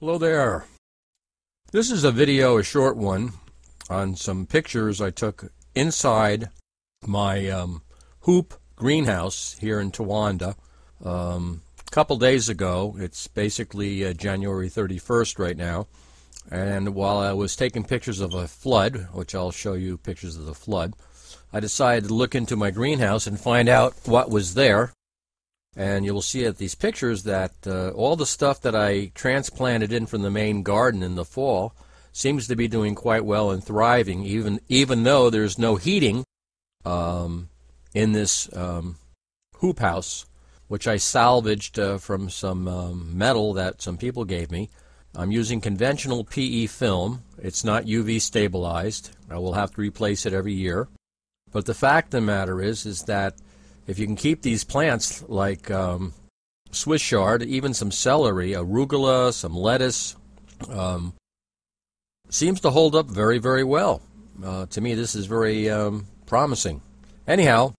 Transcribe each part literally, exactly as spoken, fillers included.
Hello there. This is a video, a short one, on some pictures I took inside my um, hoop greenhouse here in Towanda um, a couple days ago. It's basically uh, January thirty-first right now, and while I was taking pictures of a flood, which I'll show you pictures of the flood, I decided to look into my greenhouse and find out what was there. And you'll see at these pictures that uh, all the stuff that I transplanted in from the main garden in the fall seems to be doing quite well and thriving, even even though there's no heating um, in this um, hoop house, which I salvaged uh, from some um, metal that some people gave me. I'm using conventional P E film. It's not U V stabilized. I will have to replace it every year. But the fact of the matter is, is that if you can keep these plants like um, Swiss chard, even some celery, arugula, some lettuce, um, seems to hold up very, very well. Uh, to me, this is very um, promising. Anyhow,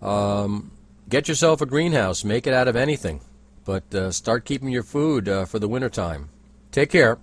um, get yourself a greenhouse. Make it out of anything. But uh, start keeping your food uh, for the wintertime. Take care.